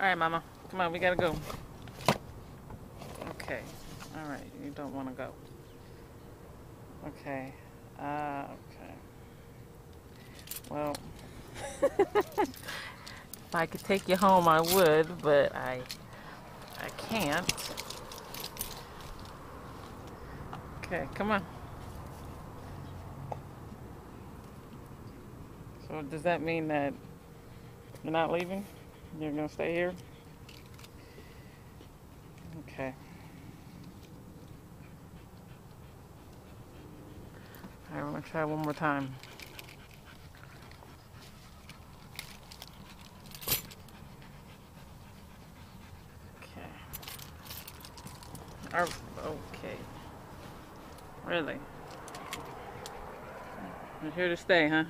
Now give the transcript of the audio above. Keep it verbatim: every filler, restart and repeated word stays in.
Alright, Mama. Come on, we gotta go. Okay. Alright, you don't want to go. Okay. Uh, okay. Well, if I could take you home, I would, but I, I can't. Okay, come on. So does that mean that you're not leaving? You're gonna stay here? Okay. Alright, we're gonna try one more time. Okay. Our, okay. Really? You're here to stay, huh?